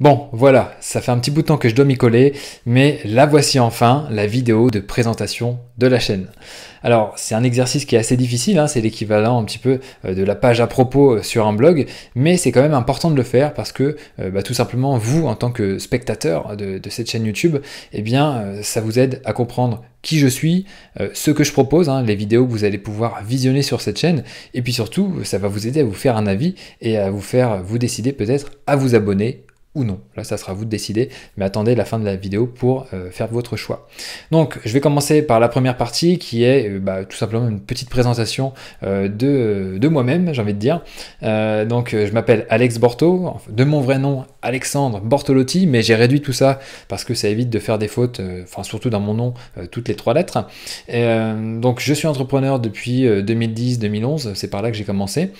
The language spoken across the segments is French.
Bon, voilà, ça fait un petit bout de temps que je dois m'y coller, mais la voici enfin, la vidéo de présentation de la chaîne. Alors, c'est un exercice qui est assez difficile, hein, c'est l'équivalent un petit peu de la page à propos sur un blog, mais c'est quand même important de le faire parce que tout simplement, vous, en tant que spectateur de cette chaîne YouTube, eh bien, ça vous aide à comprendre qui je suis, ce que je propose, hein, les vidéos que vous allez pouvoir visionner sur cette chaîne, et puis surtout, ça va vous aider à vous faire un avis et à vous faire vous décider peut-être à vous abonner ou non. Là, ça sera à vous de décider, mais attendez la fin de la vidéo pour faire votre choix. Donc, je vais commencer par la première partie qui est tout simplement une petite présentation de moi-même, j'ai envie de dire. Je m'appelle Alex Borto, de mon vrai nom Alexandre Bortolotti, mais j'ai réduit tout ça parce que ça évite de faire des fautes, surtout dans mon nom, toutes les trois lettres. Et, donc, je suis entrepreneur depuis 2010-2011, c'est par là que j'ai commencé.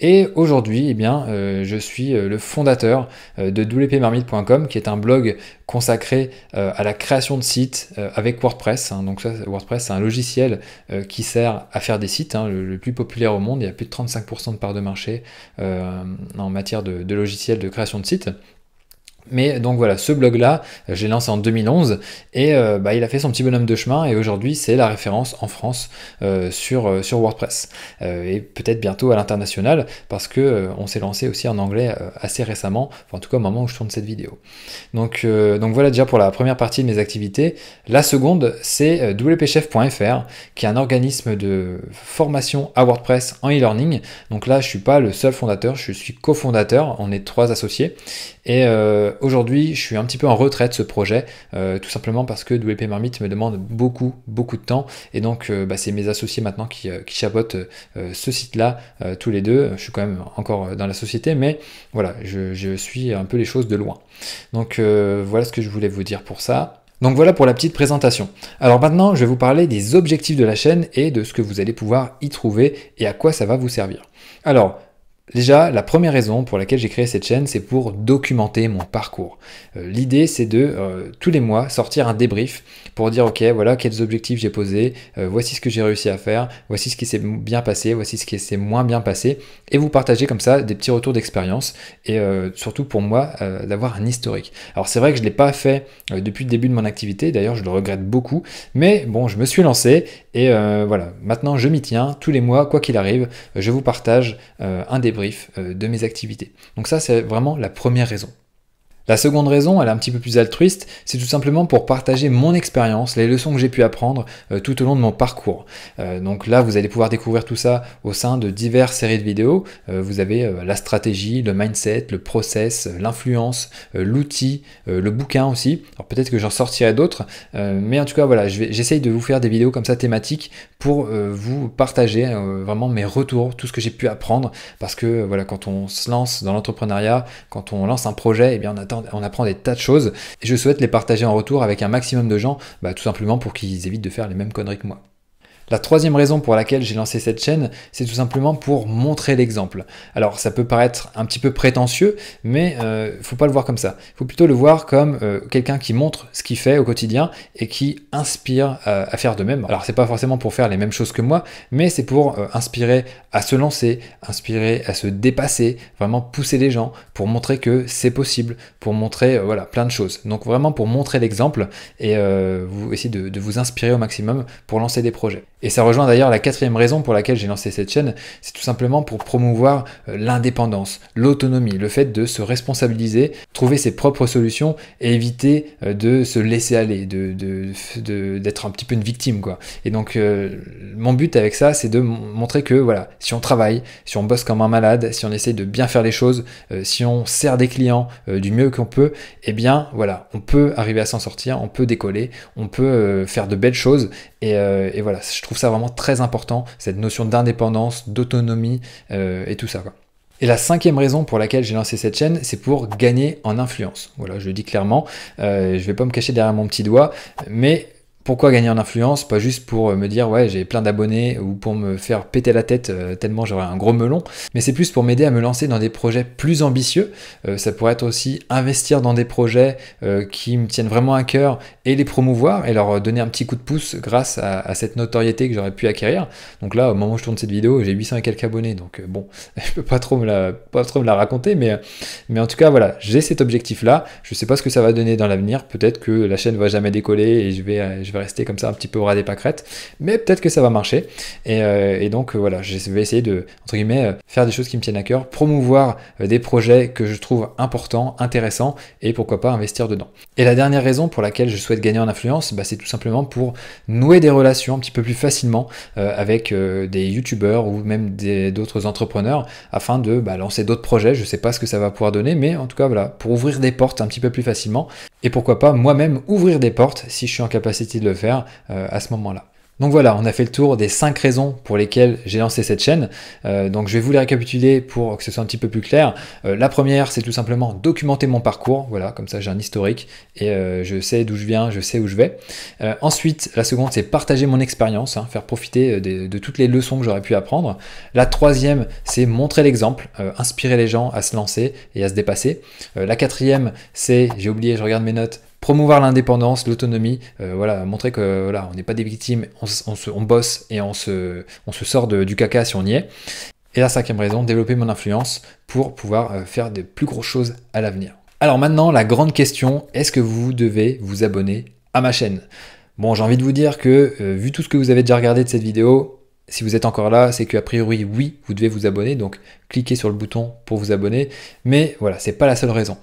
Et aujourd'hui, eh bien, je suis le fondateur de WP Marmite.com, qui est un blog consacré à la création de sites avec WordPress. Donc ça, WordPress, c'est un logiciel qui sert à faire des sites, le plus populaire au monde. Il y a plus de 35% de part de marché en matière de logiciels de création de sites. Mais donc voilà, ce blog-là, je l'ai lancé en 2011 et il a fait son petit bonhomme de chemin et aujourd'hui, c'est la référence en France sur WordPress et peut-être bientôt à l'international parce que on s'est lancé aussi en anglais assez récemment, en tout cas au moment où je tourne cette vidéo. Donc voilà déjà pour la première partie de mes activités. La seconde, c'est wpchef.fr qui est un organisme de formation à WordPress en e-learning. Donc là, je suis pas le seul fondateur, je suis cofondateur, on est trois associés et aujourd'hui, je suis un petit peu en retrait de ce projet, tout simplement parce que WP Marmite me demande beaucoup de temps. Et donc, c'est mes associés maintenant qui chapeautent ce site-là, tous les deux. Je suis quand même encore dans la société, mais voilà, je suis un peu les choses de loin. Donc, voilà ce que je voulais vous dire pour ça. Donc voilà pour la petite présentation. Alors maintenant, je vais vous parler des objectifs de la chaîne et de ce que vous allez pouvoir y trouver et à quoi ça va vous servir. Alors, déjà, la première raison pour laquelle j'ai créé cette chaîne, c'est pour documenter mon parcours. L'idée, c'est de, tous les mois, sortir un débrief pour dire, ok, voilà quels objectifs j'ai posés, voici ce que j'ai réussi à faire, voici ce qui s'est bien passé, voici ce qui s'est moins bien passé, et vous partager comme ça des petits retours d'expérience, et surtout pour moi, d'avoir un historique. Alors c'est vrai que je ne l'ai pas fait depuis le début de mon activité, d'ailleurs je le regrette beaucoup, mais bon, je me suis lancé, et voilà, maintenant je m'y tiens, tous les mois, quoi qu'il arrive, je vous partage un débrief de mes activités. Donc ça, c'est vraiment la première raison. La seconde raison, elle est un petit peu plus altruiste, c'est tout simplement pour partager mon expérience, les leçons que j'ai pu apprendre tout au long de mon parcours. Donc là, vous allez pouvoir découvrir tout ça au sein de diverses séries de vidéos. Vous avez la stratégie, le mindset, le process, l'influence, l'outil, le bouquin aussi. Alors peut-être que j'en sortirai d'autres, mais en tout cas, voilà, j'essaye de vous faire des vidéos comme ça thématiques pour vous partager vraiment mes retours, tout ce que j'ai pu apprendre, parce que voilà, quand on se lance dans l'entrepreneuriat, quand on lance un projet, eh bien, on apprend des tas de choses et je souhaite les partager en retour avec un maximum de gens, tout simplement pour qu'ils évitent de faire les mêmes conneries que moi. La troisième raison pour laquelle j'ai lancé cette chaîne, c'est tout simplement pour montrer l'exemple. Alors ça peut paraître un petit peu prétentieux, mais faut pas le voir comme ça. Faut plutôt le voir comme quelqu'un qui montre ce qu'il fait au quotidien et qui inspire à faire de même. Alors c'est pas forcément pour faire les mêmes choses que moi, mais c'est pour inspirer à se lancer, inspirer à se dépasser, vraiment pousser les gens pour montrer que c'est possible, pour montrer voilà, plein de choses. Donc vraiment pour montrer l'exemple et vous essayez de vous inspirer au maximum pour lancer des projets. Et ça rejoint d'ailleurs la quatrième raison pour laquelle j'ai lancé cette chaîne, c'est tout simplement pour promouvoir l'indépendance, l'autonomie, le fait de se responsabiliser, trouver ses propres solutions et éviter de se laisser aller, d'être un petit peu une victime, quoi. Et donc mon but avec ça, c'est de montrer que voilà, si on travaille, si on bosse comme un malade, si on essaye de bien faire les choses, si on sert des clients du mieux qu'on peut, eh bien voilà, on peut arriver à s'en sortir, on peut décoller, on peut faire de belles choses et voilà, je trouve ça vraiment très important, cette notion d'indépendance, d'autonomie et tout ça, quoi. Et la cinquième raison pour laquelle j'ai lancé cette chaîne, c'est pour gagner en influence. Voilà, je le dis clairement, je vais pas me cacher derrière mon petit doigt, mais Pourquoi gagner en influence? Pas juste pour me dire ouais j'ai plein d'abonnés ou pour me faire péter la tête tellement j'aurai un gros melon, mais c'est plus pour m'aider à me lancer dans des projets plus ambitieux. Ça pourrait être aussi investir dans des projets qui me tiennent vraiment à cœur et les promouvoir et leur donner un petit coup de pouce grâce à cette notoriété que j'aurais pu acquérir. Donc là au moment où je tourne cette vidéo j'ai 800 et quelques abonnés, donc bon je peux pas trop me la raconter, mais en tout cas voilà, j'ai cet objectif là. Je sais pas ce que ça va donner dans l'avenir, peut-être que la chaîne va jamais décoller et je vais rester comme ça un petit peu au ras des pâquerettes, mais peut-être que ça va marcher et donc voilà, je vais essayer de, entre guillemets, faire des choses qui me tiennent à cœur, promouvoir des projets que je trouve importants, intéressants et pourquoi pas investir dedans. Et la dernière raison pour laquelle je souhaite gagner en influence, bah, c'est tout simplement pour nouer des relations un petit peu plus facilement avec des youtubeurs ou même d'autres entrepreneurs afin de lancer d'autres projets. Je sais pas ce que ça va pouvoir donner, mais en tout cas voilà, pour ouvrir des portes un petit peu plus facilement et pourquoi pas moi-même ouvrir des portes si je suis en capacité de le faire à ce moment-là. Donc voilà, on a fait le tour des 5 raisons pour lesquelles j'ai lancé cette chaîne. Donc je vais vous les récapituler pour que ce soit un petit peu plus clair. La première, c'est tout simplement documenter mon parcours. Voilà, comme ça j'ai un historique et je sais d'où je viens, je sais où je vais. Ensuite, la seconde, c'est partager mon expérience, hein, faire profiter de toutes les leçons que j'aurais pu apprendre. La troisième, c'est montrer l'exemple, inspirer les gens à se lancer et à se dépasser. La quatrième, c'est, j'ai oublié, je regarde mes notes, promouvoir l'indépendance, l'autonomie, voilà, montrer que voilà, on n'est pas des victimes, on bosse et on se sort du caca si on y est. Et la cinquième raison, développer mon influence pour pouvoir faire des plus grosses choses à l'avenir. Alors maintenant, la grande question, est-ce que vous devez vous abonner à ma chaîne? Bon, j'ai envie de vous dire que, vu tout ce que vous avez déjà regardé de cette vidéo, si vous êtes encore là, c'est qu'a priori, oui, vous devez vous abonner, donc cliquez sur le bouton pour vous abonner, mais voilà, c'est pas la seule raison.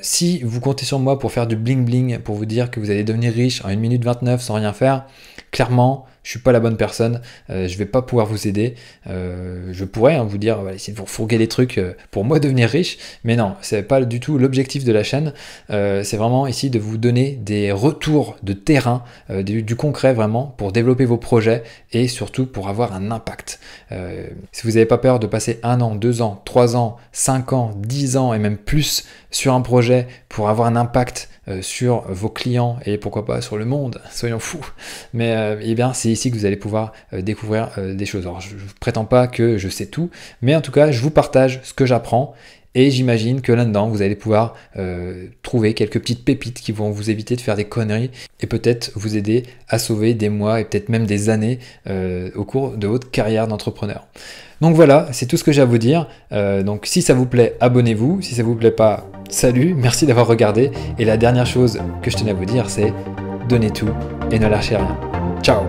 Si vous comptez sur moi pour faire du bling bling, pour vous dire que vous allez devenir riche en 1 minute 29 sans rien faire, clairement, je suis pas la bonne personne, je vais pas pouvoir vous aider. Je pourrais hein, vous dire, voilà, essayer de vous fourguer des trucs pour moi devenir riche, mais non, c'est pas du tout l'objectif de la chaîne. C'est vraiment ici de vous donner des retours de terrain, du concret vraiment, pour développer vos projets et surtout pour avoir un impact. Si vous n'avez pas peur de passer 1 an, 2 ans, 3 ans, 5 ans, 10 ans et même plus sur un projet pour avoir un impact sur vos clients et pourquoi pas sur le monde, soyons fous, mais eh bien c'est ici que vous allez pouvoir découvrir des choses. Alors je ne prétends pas que je sais tout, mais en tout cas je vous partage ce que j'apprends et j'imagine que là-dedans vous allez pouvoir trouver quelques petites pépites qui vont vous éviter de faire des conneries et peut-être vous aider à sauver des mois et peut-être même des années au cours de votre carrière d'entrepreneur. Donc voilà, c'est tout ce que j'ai à vous dire. Donc si ça vous plaît, abonnez-vous. Si ça vous plaît pas, salut, merci d'avoir regardé. Et la dernière chose que je tenais à vous dire, c'est donnez tout et ne lâchez rien. Ciao!